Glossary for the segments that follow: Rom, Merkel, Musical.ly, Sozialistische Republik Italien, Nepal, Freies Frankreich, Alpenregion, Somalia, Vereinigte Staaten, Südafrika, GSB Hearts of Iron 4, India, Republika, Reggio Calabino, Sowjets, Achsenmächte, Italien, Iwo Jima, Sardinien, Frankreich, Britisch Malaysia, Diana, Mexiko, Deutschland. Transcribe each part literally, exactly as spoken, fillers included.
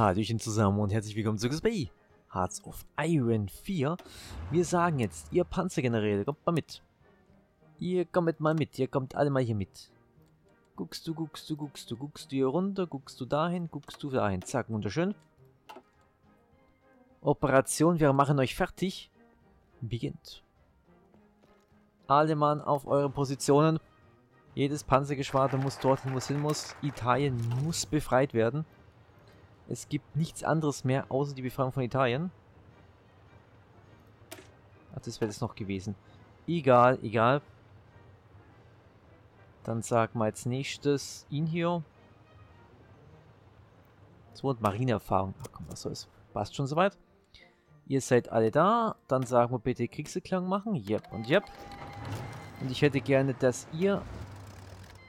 Hallöchen zusammen und herzlich willkommen zu G S B Hearts of Iron vier. Wir sagen jetzt, ihr Panzergeneräle, kommt mal mit. Ihr kommt mal mit, ihr kommt alle mal hier mit. Guckst du, guckst du, guckst du, guckst du hier runter, guckst du dahin, guckst du dahin. Zack, wunderschön. Operation, wir machen euch fertig. Beginnt. Alle Mann auf eure Positionen. Jedes Panzergeschwader muss dorthin, wo es hin muss. Italien muss befreit werden. Es gibt nichts anderes mehr, außer die Befreiung von Italien. Ach, das wäre es noch gewesen. Egal, egal. Dann sagen wir als nächstes ihn hier. So, und Marineerfahrung. Ach komm, was soll's. Passt schon soweit. Ihr seid alle da. Dann sagen wir bitte Kriegserklärung machen. Yep und yep. Und ich hätte gerne, dass ihr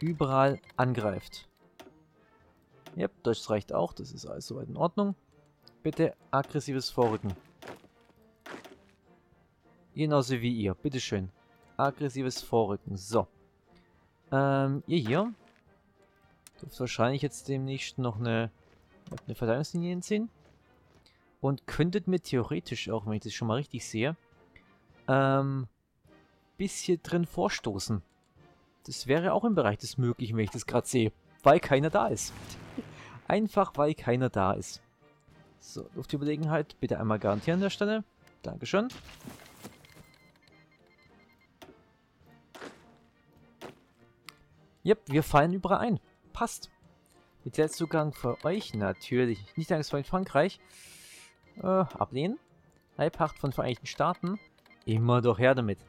überall angreift. Ja, yep, Deutsch reicht auch, das ist alles soweit in Ordnung. Bitte aggressives Vorrücken. Genauso wie ihr, bitteschön. Aggressives Vorrücken, so. Ähm, ihr hier. Dürft wahrscheinlich jetzt demnächst noch eine, eine Verteidigungslinie hinziehen. Und könntet mir theoretisch auch, wenn ich das schon mal richtig sehe, ähm, bis hier drin vorstoßen. Das wäre auch im Bereich des Möglichen, wenn ich das gerade sehe. Weil keiner da ist. Einfach, weil keiner da ist. So, Luftüberlegenheit bitte einmal garantieren an der Stelle. Dankeschön. Jep, wir fallen überall ein. Passt. Militärzugang für euch natürlich. Nicht Angst vor Frankreich. Äh, ablehnen. Leibhaft von Vereinigten Staaten. Immer doch her damit.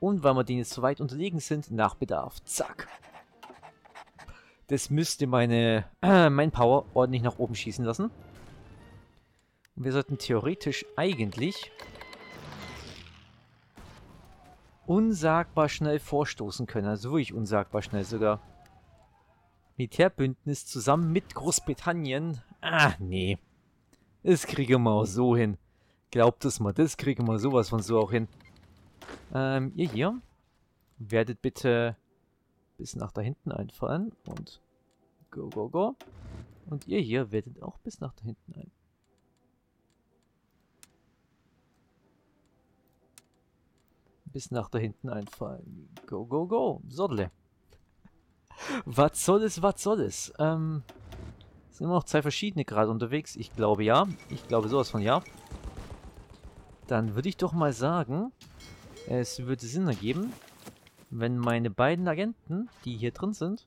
Und weil wir denen jetzt so weit unterlegen sind, nach Bedarf. Zack. Das müsste meine äh, mein Power ordentlich nach oben schießen lassen. Und wir sollten theoretisch eigentlich unsagbar schnell vorstoßen können. Also wirklich unsagbar schnell sogar. Militärbündnis zusammen mit Großbritannien. Ah, nee. Das kriegen wir auch so hin. Glaubt es mal, das kriegen wir sowas von so auch hin. Ähm, ihr hier. Werdet bitte bis nach da hinten einfallen und go, go, go. Und ihr hier werdet auch bis nach da hinten ein. Bis nach da hinten einfallen. Go, go, go. Sodle. Was soll es, was soll es? Ähm, sind immer noch zwei verschiedene gerade unterwegs. Ich glaube ja. Ich glaube sowas von ja. Dann würde ich doch mal sagen, es würde Sinn ergeben, wenn meine beiden Agenten, die hier drin sind,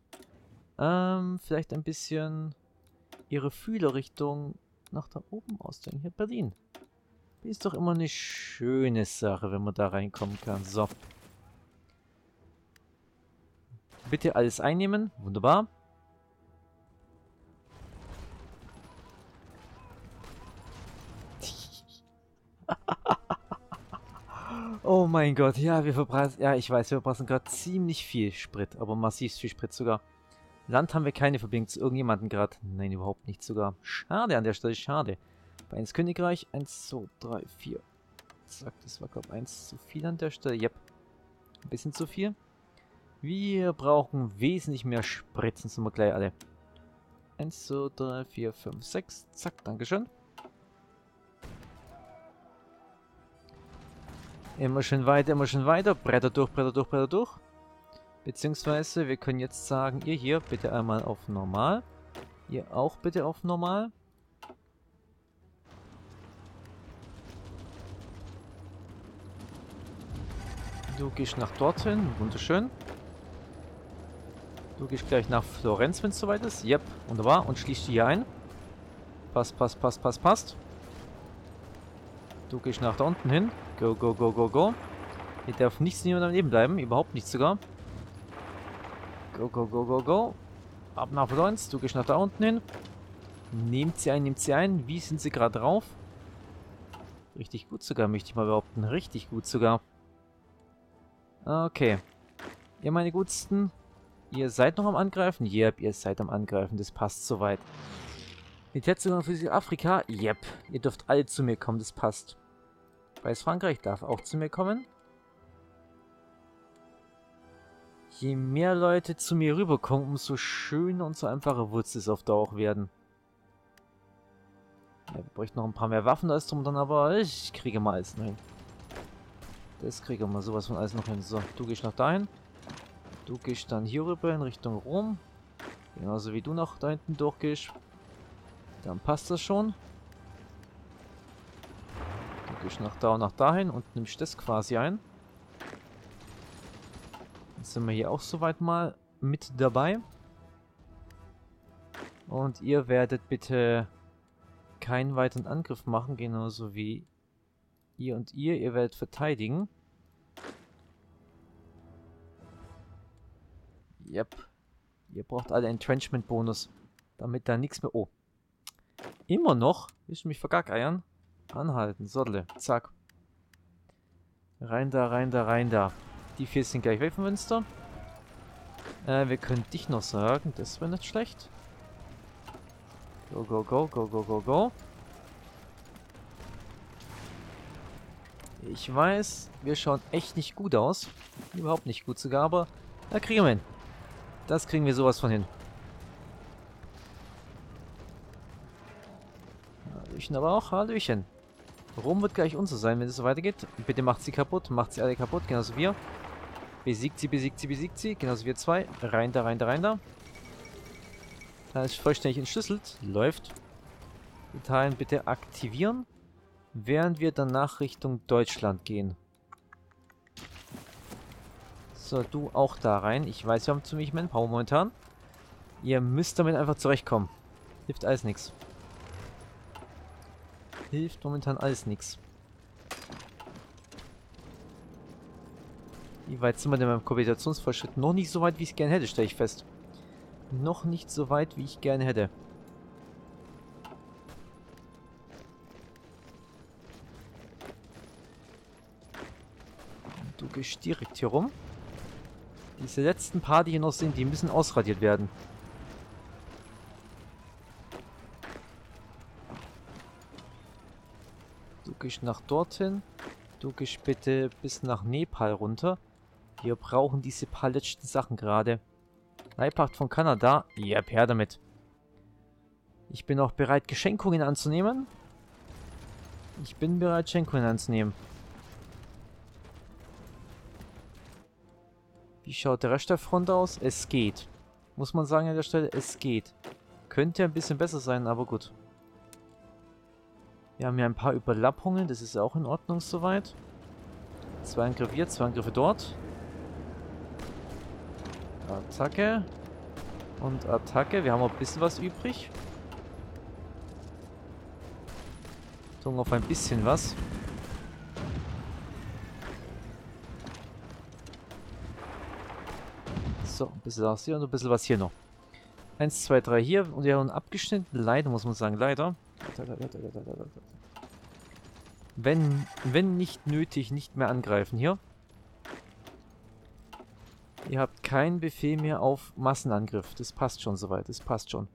ähm, vielleicht ein bisschen ihre Fühler Richtung nach da oben ausdrücken. Hier Berlin. Ist doch immer eine schöne Sache, wenn man da reinkommen kann. So. Bitte alles einnehmen. Wunderbar. Oh mein Gott, ja, wir verbrassen, ja, ich weiß, wir verbrassen gerade ziemlich viel Sprit, aber massiv viel Sprit sogar. Land haben wir keine Verbindung zu irgendjemandem gerade. Nein, überhaupt nicht sogar. Schade an der Stelle, schade. Bei ins Königreich, eins, zwei, drei, vier. Zack, das war, glaube ich, eins zu viel an der Stelle. Yep, ein bisschen zu viel. Wir brauchen wesentlich mehr Sprit, sonst sind wir gleich alle. eins, zwei, drei, vier, fünf, sechs. Zack, dankeschön. Immer schön weiter, immer schön weiter. Bretter durch, Bretter durch, Bretter durch. Beziehungsweise, wir können jetzt sagen, ihr hier bitte einmal auf normal. Ihr auch bitte auf normal. Du gehst nach dorthin. Wunderschön. Du gehst gleich nach Florenz, wenn es soweit ist. Yep, wunderbar. Und schließt die hier ein. Passt, passt, passt, passt, passt. Du gehst nach da unten hin. Go, go, go, go, go. Hier darf nichts niemand am Leben bleiben. Überhaupt nichts sogar. Go, go, go, go, go. Ab nach Florenz. Du gehst nach da unten hin. Nehmt sie ein, nehmt sie ein. Wie sind sie gerade drauf? Richtig gut sogar, möchte ich mal behaupten. Richtig gut sogar. Okay. Ihr, meine Gutsten. Ihr seid noch am Angreifen? Yep, ihr seid am Angreifen. Das passt soweit. Militärzugang für Südafrika? Yep. Ihr dürft alle zu mir kommen. Das passt. Freies Frankreich darf auch zu mir kommen. Je mehr Leute zu mir rüberkommen, umso schöner und so einfacher wird es auf Dauer auch werden. Wir bräuchten noch ein paar mehr Waffen, da ist drum dann, aber ich kriege mal alles noch hin. Das kriege mal sowas von alles noch hin. So, du gehst nach dahin. Du gehst dann hier rüber in Richtung Rom. Genauso wie du nach da hinten durchgehst. Dann passt das schon. Du gehst nach da und nach dahin und nimmst das quasi ein. Dann sind wir hier auch soweit mal mit dabei. Und ihr werdet bitte keinen weiteren Angriff machen, genauso wie ihr und ihr. Ihr werdet verteidigen. Yep. Ihr braucht alle Entrenchment-Bonus, damit da nichts mehr... Oh. Immer noch? Willst du mich vergackeiern? Anhalten. Sodle. Zack. Rein da, rein da, rein da. Die vier sind gleich weg vom Münster. Äh, wir können dich noch sagen. Das wäre nicht schlecht. Go, go, go, go, go, go, go. Ich weiß, wir schauen echt nicht gut aus. Überhaupt nicht gut sogar, aber da kriegen wir hin. Das kriegen wir sowas von hin. Hallöchen aber auch, Hallöchen. Rom wird gleich unser sein, wenn es so weitergeht. Bitte macht sie kaputt, macht sie alle kaputt, genauso wir. Besiegt sie, besiegt sie, besiegt sie, genauso wir zwei. Rein da, rein da, rein da. Da ist vollständig entschlüsselt, läuft. Italien bitte aktivieren, während wir danach Richtung Deutschland gehen. So, du auch da rein. Ich weiß, wir haben ziemlich Manpower momentan. Ihr müsst damit einfach zurechtkommen. Hilft alles nichts. Hilft momentan alles nichts. Wie weit sind wir denn beim Kombinationsfortschritt? Noch nicht so weit, wie ich es gerne hätte, stelle ich fest. Noch nicht so weit, wie ich gerne hätte. Du gehst direkt hier rum. Diese letzten paar, die hier noch sind, die müssen ausradiert werden. Du gehst nach dorthin. Du gehst bitte bis nach Nepal runter. Wir brauchen diese paar letzten Sachen gerade. Leibwacht von Kanada. Ja, yep, her damit. Ich bin auch bereit, Geschenkungen anzunehmen. Ich bin bereit, Geschenkungen anzunehmen. Wie schaut der Rest der Front aus? Es geht. Muss man sagen an der Stelle, es geht. Könnte ein bisschen besser sein, aber gut. Wir haben hier ein paar Überlappungen, das ist auch in Ordnung soweit. Zwei Angriffe hier, zwei Angriffe dort. Attacke. Und Attacke. Wir haben auch ein bisschen was übrig. Tun auf ein bisschen was. So, ein bisschen was hier und ein bisschen was hier noch. Eins, zwei, drei hier. Und wir haben abgeschnitten. Leider, muss man sagen. Leider. Wenn, wenn nicht nötig, nicht mehr angreifen hier. Ihr habt keinen Befehl mehr auf Massenangriff. Das passt schon soweit. Das passt schon.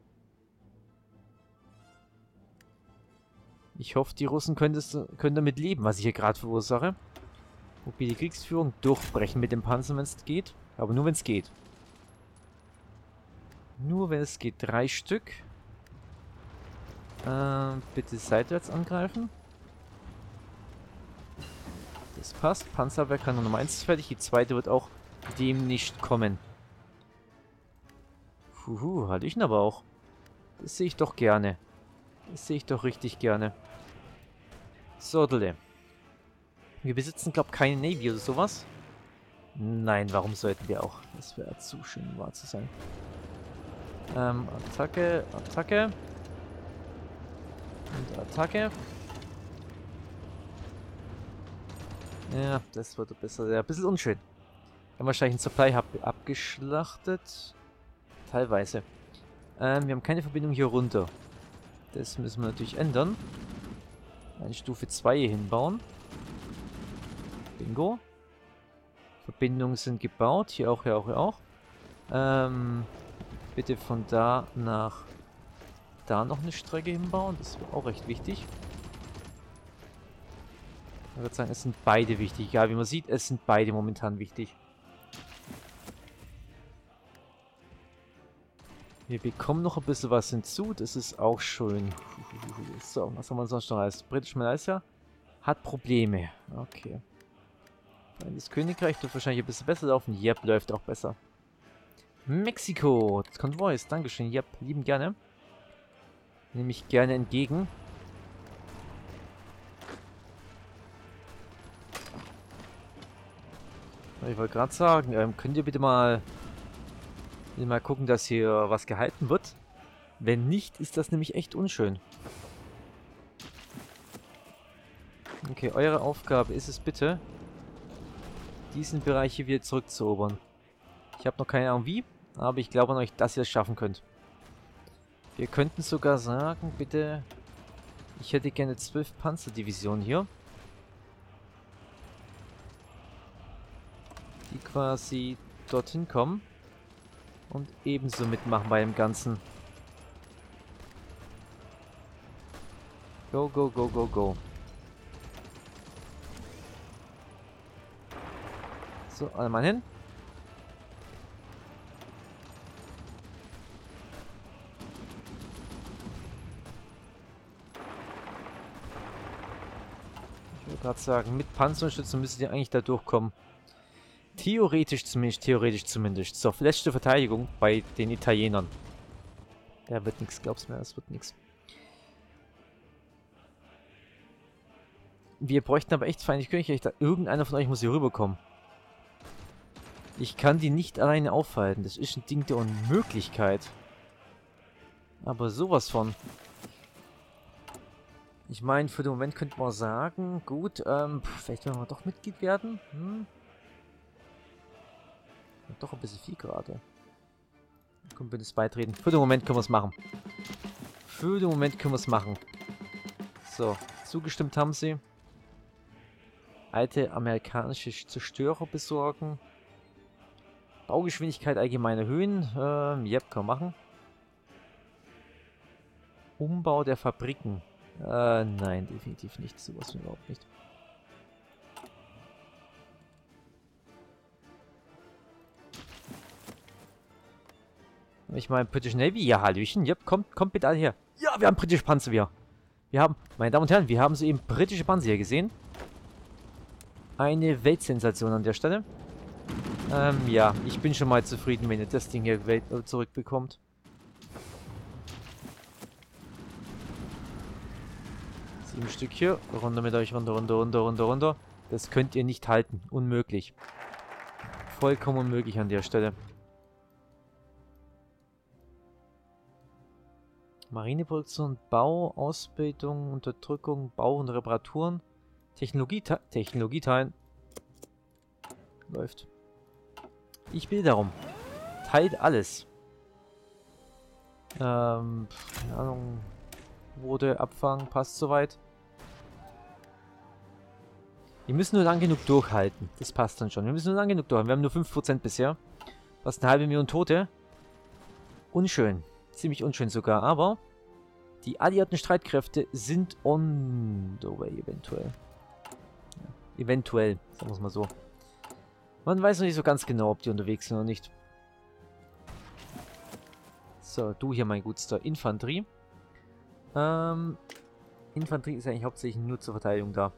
Ich hoffe, die Russen können, das, können damit leben, was ich hier gerade verursache. Wobei die Kriegsführung durchbrechen mit dem Panzer, wenn es geht. Aber nur, wenn es geht. Nur wenn es geht. Drei Stück. Äh, bitte seitwärts angreifen. Das passt. Panzerwehr kann Nummer eins fertig. Die zweite wird auch dem nicht kommen. Puhu, hatte ich ihn aber auch. Das sehe ich doch gerne. Das sehe ich doch richtig gerne. So, Dele. Wir besitzen, glaube ich, keine Navy oder sowas. Nein, warum sollten wir auch? Das wäre zu schön, wahr zu sein. Ähm, Attacke, Attacke. Und Attacke. Ja, das wird ein bisschen, ja, ein bisschen unschön. Wir haben wahrscheinlich einen Supply Hub abgeschlachtet. Teilweise. Ähm, wir haben keine Verbindung hier runter. Das müssen wir natürlich ändern. Eine Stufe zwei hier hinbauen. Bingo. Verbindungen sind gebaut. Hier auch, hier auch, hier auch. Ähm, bitte von da nach da noch eine Strecke hinbauen. Das ist auch recht wichtig. Ich würde sagen, es sind beide wichtig. Ja, wie man sieht, es sind beide momentan wichtig. Wir bekommen noch ein bisschen was hinzu, das ist auch schön. So, was haben wir sonst noch als? Britisch Malaysia hat Probleme. Okay. Das Königreich wird wahrscheinlich ein bisschen besser laufen. Yep, läuft auch besser. Mexiko, das Konvois, Dankeschön. Yep, lieben gerne. Nehme ich gerne entgegen. Ich wollte gerade sagen, ähm, könnt ihr bitte mal, bitte mal gucken, dass hier was gehalten wird? Wenn nicht, ist das nämlich echt unschön. Okay, eure Aufgabe ist es bitte, diesen Bereich hier wieder zurückzuerobern. Ich habe noch keine Ahnung wie, aber ich glaube an euch, dass ihr es schaffen könnt. Wir könnten sogar sagen, bitte, ich hätte gerne zwölf Panzerdivisionen hier. Die quasi dorthin kommen und ebenso mitmachen bei dem Ganzen. Go, go, go, go, go. So, alle mal hin. Ich würde gerade sagen, mit Panzerstützen müsst ihr eigentlich da durchkommen. Theoretisch zumindest, theoretisch zumindest. So, letzte Verteidigung bei den Italienern. Da wird nichts, glaubst du mir, das wird nichts. Wir bräuchten aber echt Vereinigtes Königreich. Da irgendeiner von euch muss hier rüberkommen. Ich kann die nicht alleine aufhalten. Das ist ein Ding der Unmöglichkeit. Aber sowas von. Ich meine, für den Moment könnte man sagen, gut, ähm, pff, vielleicht werden wir doch Mitglied werden. Hm? Doch ein bisschen viel gerade. Komm, bitte beitreten. Für den Moment können wir es machen. Für den Moment können wir es machen. So, zugestimmt haben sie. Alte amerikanische Zerstörer besorgen. Baugeschwindigkeit allgemein erhöhen. Ähm, yep, können wir machen. Umbau der Fabriken. Äh, nein, definitiv nicht. Sowas überhaupt nicht. Ich meine, British Navy, ja, Hallöchen, yep, kommt, kommt bitte alle her. Ja, wir haben britische Panzer wieder. Wir haben, meine Damen und Herren, wir haben soeben britische Panzer hier gesehen. Eine Weltsensation an der Stelle. Ähm, ja, ich bin schon mal zufrieden, wenn ihr das Ding hier Welt zurückbekommt. Sieben Stück hier. Runter mit euch, runter, runter, runter, runter, runter. Das könnt ihr nicht halten. Unmöglich. Vollkommen unmöglich an der Stelle. Marineproduktion, Bau, Ausbildung, Unterdrückung, Bau und Reparaturen, Technologiete Technologieteilen. Läuft. Ich will darum. Teilt alles. Ähm, keine Ahnung. Wurde, Abfang, passt soweit. Wir müssen nur lang genug durchhalten. Das passt dann schon. Wir müssen nur lang genug durchhalten. Wir haben nur fünf Prozent bisher. Fast eine halbe Million Tote. Unschön. Ziemlich unschön sogar, aber die alliierten Streitkräfte sind on the way, eventuell. Ja, eventuell, sagen wir es mal so. Man weiß noch nicht so ganz genau, ob die unterwegs sind oder nicht. So, du hier, mein Gutster. Infanterie. Ähm, Infanterie ist eigentlich hauptsächlich nur zur Verteidigung da.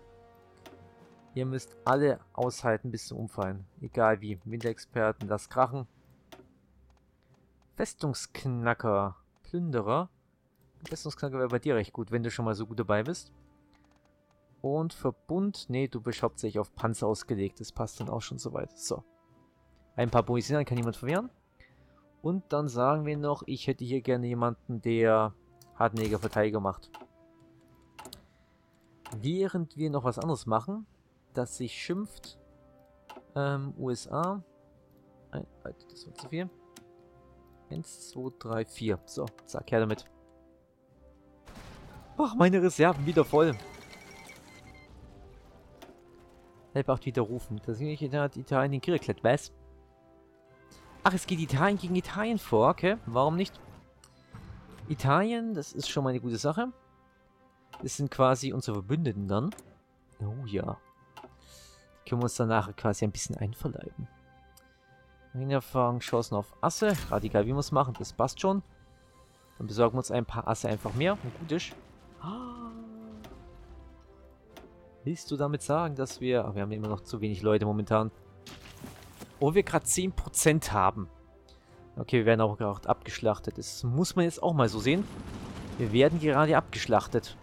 Ihr müsst alle aushalten bis zum Umfallen. Egal wie. Winterexperten, lasst krachen. Festungsknacker, Plünderer. Festungsknacker wäre bei dir recht gut, wenn du schon mal so gut dabei bist. Und Verbund, nee, du bist hauptsächlich auf Panzer ausgelegt, das passt dann auch schon soweit. So, ein paar Boisinen kann niemand verwehren. Und dann sagen wir noch, ich hätte hier gerne jemanden, der hartnäckiger Verteidiger macht. Während wir noch was anderes machen, das sich schimpft, ähm, U S A, ein, das war zu viel. eins, zwei, drei, vier. So, zack, her damit. Ach, meine Reserven wieder voll. Halbacht wieder rufen. Das hat Italien den Krieg erklärt, was? Ach, es geht Italien gegen Italien vor, okay. Warum nicht? Italien, das ist schon mal eine gute Sache. Das sind quasi unsere Verbündeten dann. Oh ja. Die können wir uns danach quasi ein bisschen einverleiben. Erfahrung, Chancen auf Asse. Radikal, wie wir es machen, das passt schon. Dann besorgen wir uns ein paar Asse einfach mehr. Und gut ist. Ah. Willst du damit sagen, dass wir... Ach, wir haben immer noch zu wenig Leute momentan. Oh, wir gerade zehn Prozent haben. Okay, wir werden auch gerade abgeschlachtet. Das muss man jetzt auch mal so sehen. Wir werden gerade abgeschlachtet.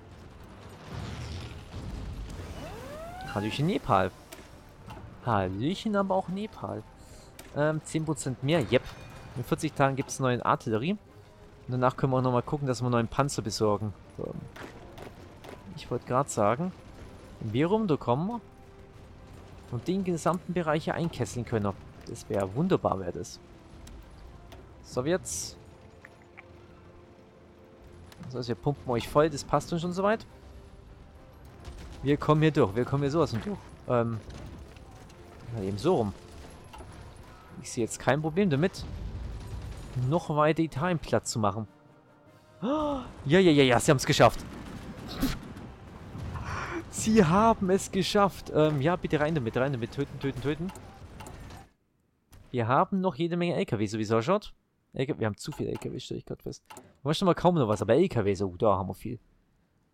Hallöchen Nepal. Hallöchen, aber auch Nepal. Ähm, zehn Prozent mehr, yep. In vierzig Tagen gibt es neue Artillerie. Und danach können wir auch nochmal gucken, dass wir neuen Panzer besorgen. So. Ich wollte gerade sagen, wenn wir rumkommen und den gesamten Bereich hier einkesseln können. Das wäre wunderbar, wäre das. Sowjets. Also wir pumpen euch voll, das passt uns schon soweit. Wir kommen hier durch, wir kommen hier sowas und durch. Ähm, eben so rum. Ich sehe jetzt kein Problem damit, noch weiter Italien platt zu machen. Ja, ja, ja, ja, sie haben es geschafft. Sie haben es geschafft. Ähm, ja, bitte rein damit, rein damit. Töten, töten, töten. Wir haben noch jede Menge L K W, so wie es ausschaut. L K W, wir haben zu viel L K W, stelle ich gerade fest. Wir schon mal kaum noch was, aber L K W, so, da haben wir viel.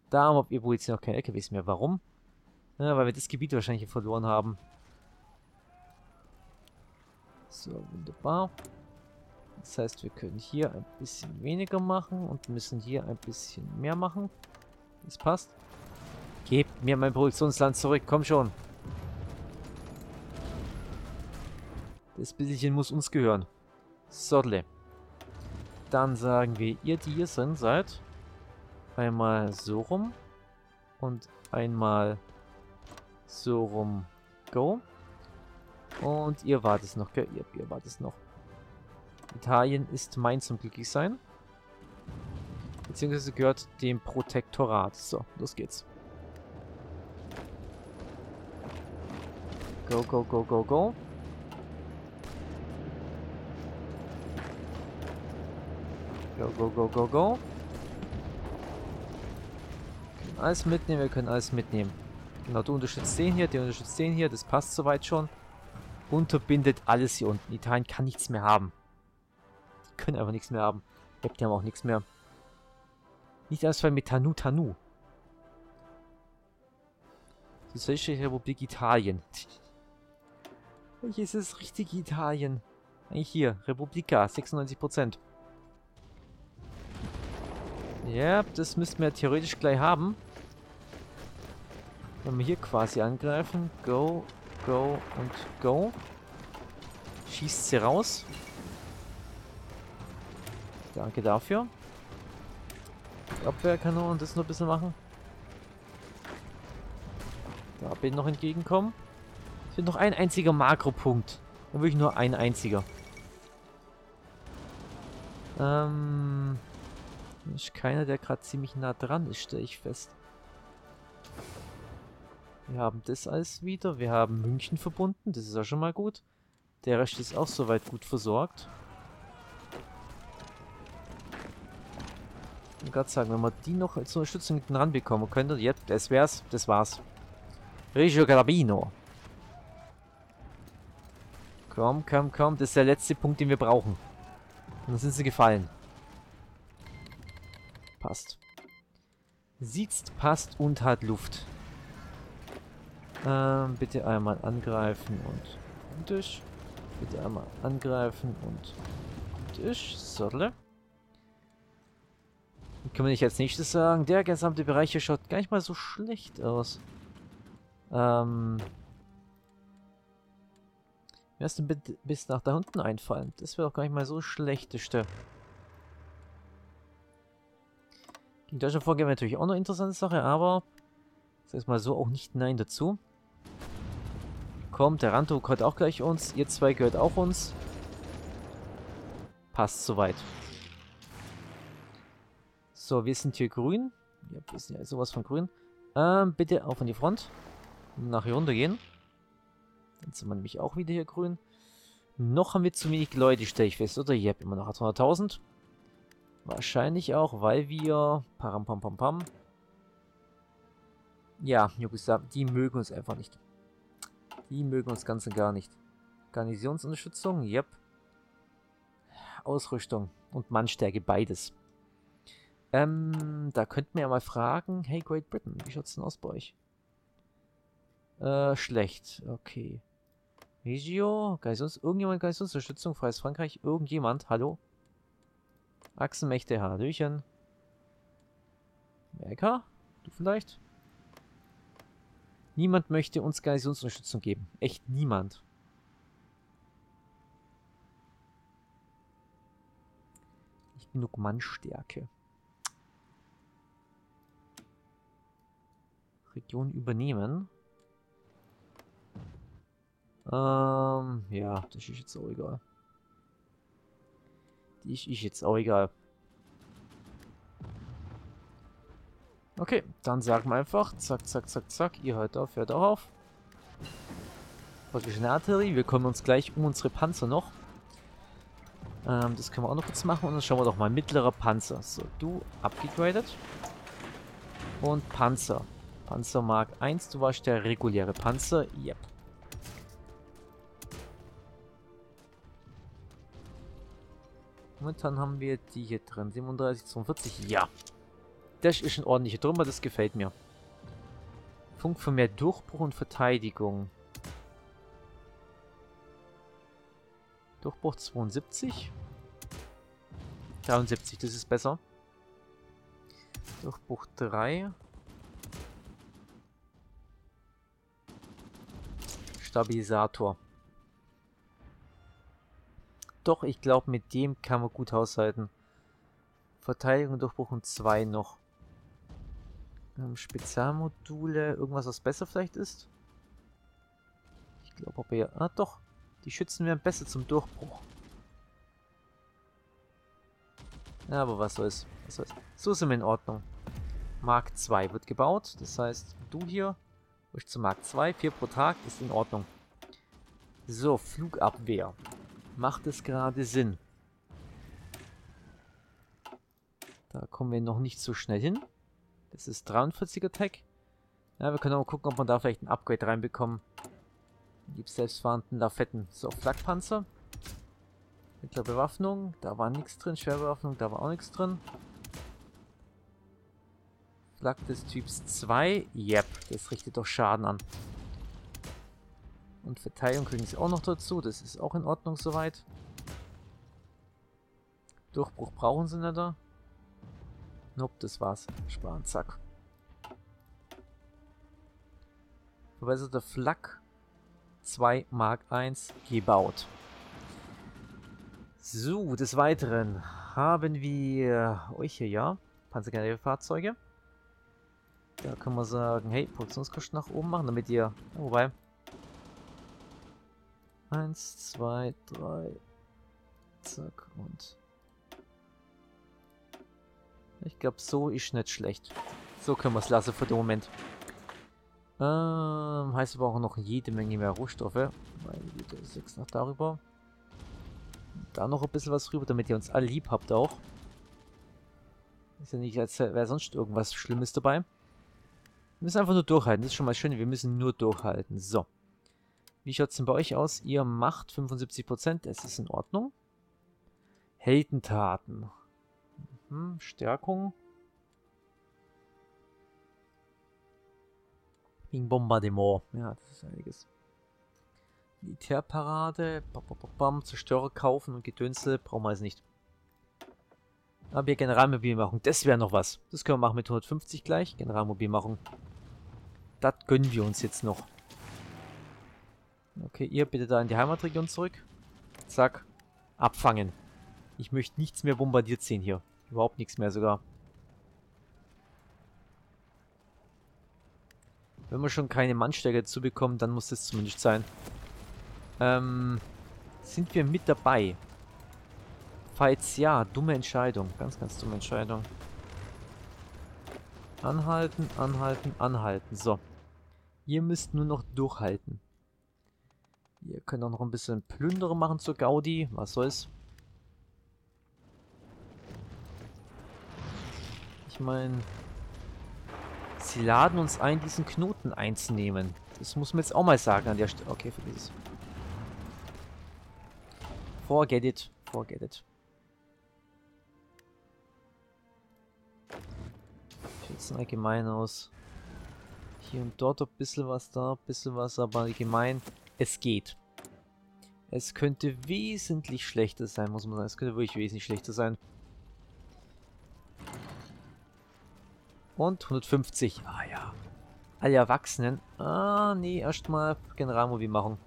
Da haben wir wohl jetzt noch keine L K Ws mehr. Warum? Ja, weil wir das Gebiet wahrscheinlich verloren haben. So, wunderbar. Das heißt, wir können hier ein bisschen weniger machen und müssen hier ein bisschen mehr machen. Das passt. Gebt mir mein Produktionsland zurück, komm schon. Das bisschen muss uns gehören. Sodle. Dann sagen wir, ihr, die hier sind, seid einmal so rum und einmal so rum. Go. Und ihr wart es noch, gell? Ihr, ihr wart es noch. Italien ist mein zum Glücklichsein. Beziehungsweise gehört dem Protektorat. So, los geht's. Go, go, go, go, go. Go, go, go, go, go. Wir können alles mitnehmen, wir können alles mitnehmen. Genau, du unterstützt den hier, der unterstützt den hier. Das passt soweit schon. Unterbindet alles hier unten. Italien kann nichts mehr haben. Die können einfach nichts mehr haben. Die haben auch nichts mehr. Nicht alles mit Tanu Tanu. Sozialistische Republik Italien. Welches ist das richtige Italien? Eigentlich hier. Republika, sechsundneunzig Prozent. Ja, yep, das müssten wir theoretisch gleich haben. Wenn wir hier quasi angreifen. Go, go und go. Schießt sie raus. Danke dafür. Die Abwehrkanonen, das nur ein bisschen machen. Da bin ich noch entgegenkommen. Es wird noch ein einziger Makropunkt. Dann will ich nur ein einziger. Ähm. Da ist keiner, der gerade ziemlich nah dran ist, stelle ich fest. Wir haben das alles wieder. Wir haben München verbunden. Das ist ja schon mal gut. Der Rest ist auch soweit gut versorgt. Ich würde gerade sagen, wenn wir die noch als Unterstützung hinten ranbekommen könnten. Jetzt, das wär's. Das war's. Reggio Calabino. Komm, komm, komm. Das ist der letzte Punkt, den wir brauchen. Und dann sind sie gefallen. Passt. Sitzt, passt und hat Luft. Ähm, bitte einmal angreifen und Tisch. Bitte einmal angreifen und Tisch. Sodle. Können wir nicht als nächstes sagen, der gesamte Bereich hier schaut gar nicht mal so schlecht aus. Ähm. Mir ist denn bis nach da unten einfallen. Das wäre doch gar nicht mal so schlechteste. Gegen Deutschland vorgehen wäre natürlich auch eine interessante Sache, aber ich sag mal so auch nicht nein dazu. Kommt, der Ranto gehört auch gleich uns. Ihr zwei gehört auch uns. Passt soweit. So, wir sind hier grün. Ja, wir sind ja sowas von grün. Ähm, bitte auf an die Front. Nach hier runter gehen. Dann sind wir nämlich auch wieder hier grün. Noch haben wir zu wenig Leute, stelle ich fest, oder? Ihr habt immer noch achthunderttausend. Wahrscheinlich auch, weil wir... Param, pam, pam, pam. Ja, Jugoslawien, die mögen uns einfach nicht. Die mögen uns ganz und gar nicht. Garnisonsunterstützung, yep. Ausrüstung und Mannstärke, beides. Ähm, da könnten wir ja mal fragen, hey Great Britain, wie schaut's denn aus bei euch? Äh, schlecht, okay. Regio, Geistungs, irgendjemand Geistungs-Unterstützung, Freies Frankreich, irgendjemand, hallo? Achsenmächte, Hallöchen. Merkel, du vielleicht? Niemand möchte uns Geistungs-Unterstützung geben, echt niemand. Nicht genug Mannstärke. Region übernehmen. Ähm, ja, das ist jetzt auch egal. Die ist jetzt auch egal. Okay, dann sagen wir einfach, zack, zack, zack, zack, ihr hört auf, hört auch auf. Praktische Artillerie, wir kümmern uns gleich um unsere Panzer noch. Ähm, das können wir auch noch kurz machen und dann schauen wir doch mal, mittlerer Panzer. So, du, abgegradet. Und Panzer. Panzer Mark eins, du warst der reguläre Panzer, yep. Momentan haben wir die hier drin, siebenunddreißig, zweiundvierzig, ja. Das ist ein ordentlicher Trümmer, das gefällt mir. Funk für mehr Durchbruch und Verteidigung. Durchbruch zweiundsiebzig. dreiundsiebzig, das ist besser. Durchbruch drei. Stabilisator. Doch, ich glaube, mit dem kann man gut haushalten. Verteidigung, Durchbruch und zwei noch. Ähm, Spezialmodule, irgendwas, was besser vielleicht ist? Ich glaube, ob er... Ah, doch. Die Schützen wären besser zum Durchbruch. Ja, aber was soll's. Was soll's. So sind wir in Ordnung. Mark zwei wird gebaut. Das heißt, du hier... Ich zu Mark zwei, vier pro Tag, ist in Ordnung. So, Flugabwehr. Macht es gerade Sinn? Da kommen wir noch nicht so schnell hin. Das ist dreiundvierziger Tech. Ja, wir können aber gucken, ob wir da vielleicht ein Upgrade reinbekommen. Die selbstfahrenden Lafetten. So, Flakpanzer. Mittlere Bewaffnung. Da war nichts drin. Schwerbewaffnung, da war auch nichts drin. Flak des Typs zwei. Yep, das richtet doch Schaden an. Und Verteilung kriegen sie auch noch dazu. Das ist auch in Ordnung soweit. Durchbruch brauchen sie nicht da. Nope, das war's. Sparen, zack. Verbesserter Flak zwei Mark eins gebaut. So, des Weiteren haben wir euch hier, ja. Panzergenerierfahrzeuge. Da können wir sagen, hey, Produktionskosten nach oben machen, damit ihr... Wobei... Eins, zwei, drei... Zack, und... Ich glaube, so ist nicht schlecht. So können wir es lassen für den Moment. Ähm, heißt, wir brauchen noch jede Menge mehr Rohstoffe. Weil sechs noch darüber. Da noch ein bisschen was rüber, damit ihr uns alle lieb habt auch. Ist ja nicht, als wäre sonst irgendwas Schlimmes dabei. Wir müssen einfach nur durchhalten. Das ist schon mal schön. Wir müssen nur durchhalten. So. Wie schaut es denn bei euch aus? Ihr macht fünfundsiebzig Prozent. Es ist in Ordnung. Heldentaten. Mhm. Stärkung. Wegen Bombardement. Ja, das ist einiges. Militärparade. Bam, bam, bam. Zerstörer kaufen und Gedönsel. Brauchen wir es nicht. Aber wir Generalmobilmachung. Das wäre noch was. Das können wir machen mit hundertfünfzig gleich. Generalmobilmachung. Das gönnen wir uns jetzt noch. Okay, ihr bitte da in die Heimatregion zurück. Zack. Abfangen. Ich möchte nichts mehr bombardiert sehen hier. Überhaupt nichts mehr sogar. Wenn wir schon keine Mannstärke dazu bekommen, dann muss das zumindest sein. Ähm, sind wir mit dabei? Falls ja, dumme Entscheidung. Ganz, ganz dumme Entscheidung. Anhalten, anhalten, anhalten. So. Ihr müsst nur noch durchhalten. Ihr könnt auch noch ein bisschen Plündere machen zur Gaudi. Was soll's? Ich meine, sie laden uns ein, diesen Knoten einzunehmen. Das muss man jetzt auch mal sagen an der Stelle. Okay, vergiss es. Forget it. Forget it. es denn allgemein aus? Hier und dort ein bisschen was, da ein bisschen was, aber allgemein, es geht. Es könnte wesentlich schlechter sein, muss man sagen. Es könnte wirklich wesentlich schlechter sein. Und hundertfünfzig. Ah ja. Alle Erwachsenen. Ah, nee, erstmal Generalmovie machen.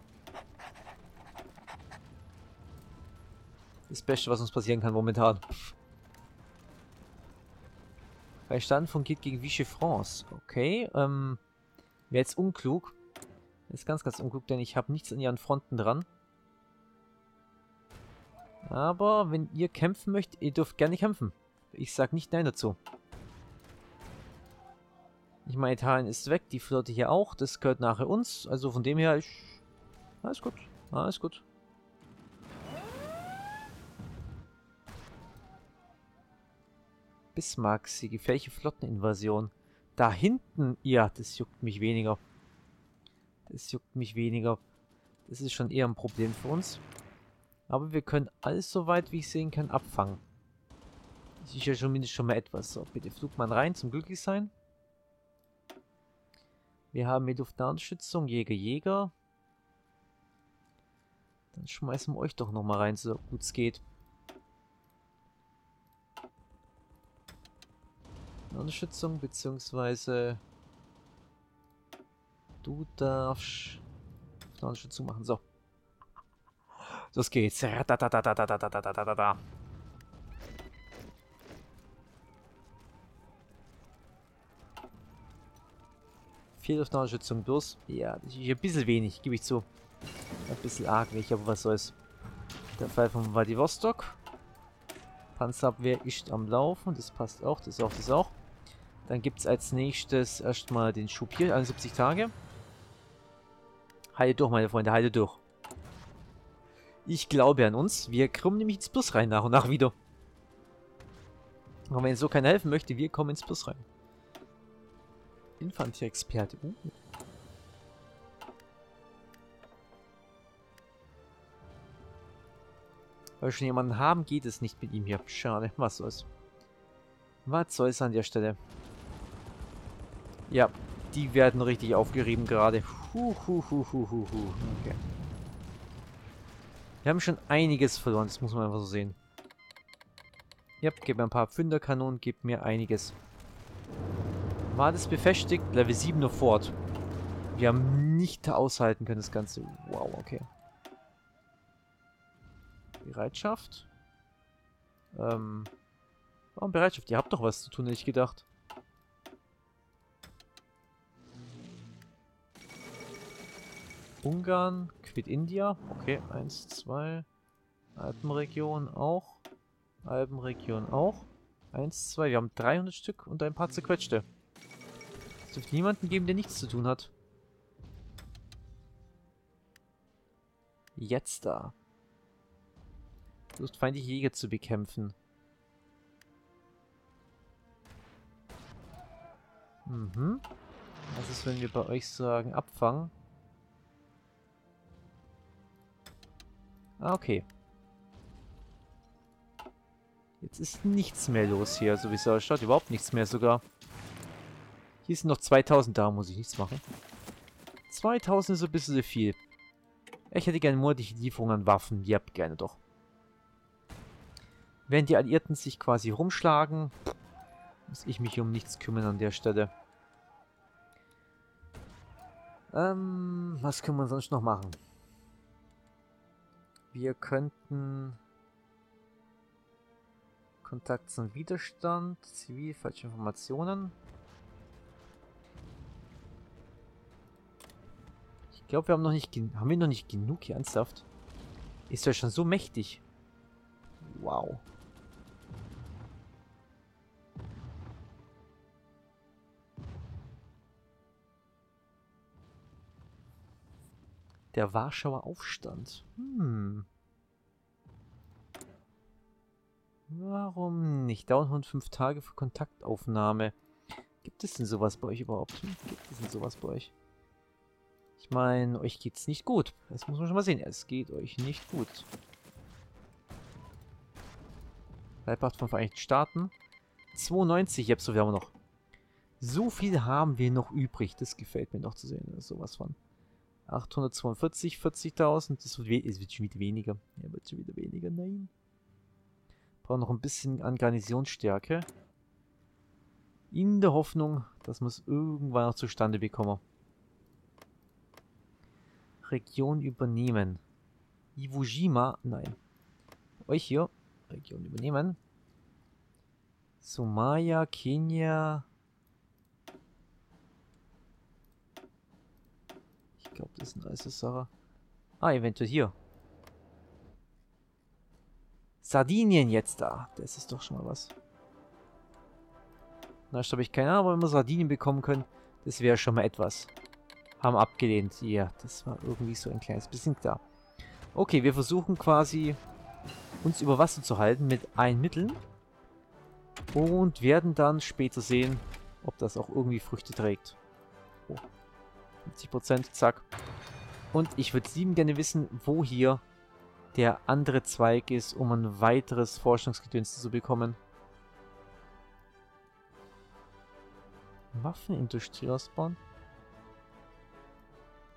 Das Beste, was uns passieren kann momentan. Bei Stand von geht gegen Vichy France. Okay, ähm, wäre jetzt unklug. Ist ganz, ganz unklug, denn ich habe nichts an ihren Fronten dran. Aber wenn ihr kämpfen möchtet, ihr dürft gerne kämpfen. Ich sag nicht nein dazu. Ich meine, Italien ist weg, die Flotte hier auch. Das gehört nachher uns. Also von dem her, ich... Alles gut, alles gut. Bismarck, sie gefährliche Flotteninvasion. Da hinten, ja, das juckt mich weniger. Das juckt mich weniger. Das ist schon eher ein Problem für uns. Aber wir können alles soweit, wie ich sehen kann, abfangen. Das ist ja schon mindestens schon mal etwas. So, bitte Flugmann rein, zum Glücklichsein. Wir haben hier Luftlandstützung, Jäger, Jäger. Dann schmeißen wir euch doch nochmal rein, so gut es geht. Unterstützung, beziehungsweise du darfst Unterstützung machen. So. Los geht's. Viel Unterstützung bloß. Ja, das ist ein bisschen wenig, gebe ich zu. Ein bisschen arg wenig, aber was soll's. Der Fall von Wladiwostok. Panzerabwehr ist am Laufen. Das passt auch, das auch, das auch. Dann gibt es als nächstes erstmal den Schub hier, einundsiebzig Tage. Halte durch, meine Freunde, halte durch. Ich glaube an uns. Wir kommen nämlich ins Plus rein nach und nach wieder. Aber wenn so keiner helfen möchte, wir kommen ins Plus rein. Infanterieexperte. Uh. Weil wir schon jemanden haben, geht es nicht mit ihm hier. Schade, was soll's. Was soll's an der Stelle? Ja, die werden richtig aufgerieben gerade. Hu, hu, hu, hu, hu, hu. Okay. Wir haben schon einiges verloren, das muss man einfach so sehen. Ja, gebt mir ein paar Pfünderkanonen, gebt mir einiges. War das befestigt? Level sieben noch fort. Wir haben nicht aushalten können, das Ganze. Wow, okay. Bereitschaft? Ähm... Warum Bereitschaft? Ihr habt doch was zu tun, hätte ich gedacht. Ungarn, Quit India. Okay, eins, zwei. Alpenregion auch. Alpenregion auch. Eins, zwei. Wir haben dreihundert Stück und ein paar zerquetschte. Es dürfte niemanden geben, der nichts zu tun hat. Jetzt da. Versucht feindliche Jäger zu bekämpfen. Mhm. Was ist, wenn wir bei euch sagen, abfangen? Ah, okay. Jetzt ist nichts mehr los hier, so wie es ausschaut. Überhaupt nichts mehr sogar. Hier sind noch zweitausend da, muss ich nichts machen. zweitausend ist so ein bisschen so viel. Ich hätte gerne monatliche Lieferungen an Waffen. Ja, gerne doch. Während die Alliierten sich quasi rumschlagen, muss ich mich um nichts kümmern an der Stelle. Ähm, was können wir sonst noch machen? Wir könnten... Kontakt zum Widerstand, Zivil, falsche Informationen. Ich glaube, wir haben noch nicht... Haben wir noch nicht genug hier? Ernsthaft? Ist ja schon so mächtig. Wow. Der Warschauer Aufstand. Hm. Warum nicht? Dauern hundertfünf Tage für Kontaktaufnahme. Gibt es denn sowas bei euch überhaupt? Gibt es denn sowas bei euch? Ich meine, euch geht's nicht gut. Das muss man schon mal sehen. Es geht euch nicht gut. Leibwacht von Vereinigten Staaten. zweiundneunzig, jetzt so, wir haben noch. So viel haben wir noch übrig. Das gefällt mir noch zu sehen. Das ist sowas von achthundertzweiundvierzig, vierzigtausend. Das wird, es wird schon wieder weniger. Ja, wird schon wieder weniger. Nein. Brauchen noch ein bisschen an Garnisonsstärke. In der Hoffnung, dass wir es irgendwann noch zustande bekommen. Region übernehmen. Iwo Jima. Nein. Euch hier. Region übernehmen. Somalia, Kenia. Ich glaube, das ist eine nice Sache. Ah, eventuell hier. Sardinien jetzt da. Das ist doch schon mal was. Na, ich habe ich keine Ahnung, wenn wir Sardinien bekommen können. Das wäre schon mal etwas. Haben abgelehnt. Ja, das war irgendwie so ein kleines bisschen klar. Okay, wir versuchen quasi, uns über Wasser zu halten mit allen Mitteln. Und werden dann später sehen, ob das auch irgendwie Früchte trägt. Oh. fünfzig Prozent, zack. Und ich würde lieben gerne wissen, wo hier der andere Zweig ist, um ein weiteres Forschungsgedöns zu bekommen. Waffenindustrie ausbauen.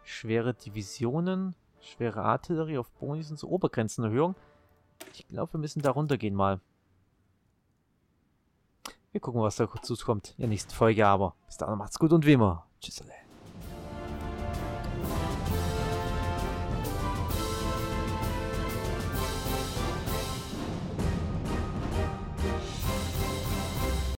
Schwere Divisionen. Schwere Artillerie auf Bonis und so. Obergrenzenerhöhung. Ich glaube, wir müssen da runtergehen mal. Wir gucken, was da kurz zukommt in der nächsten Folge, aber bis dahin macht's gut und wie immer. Tschüss alle.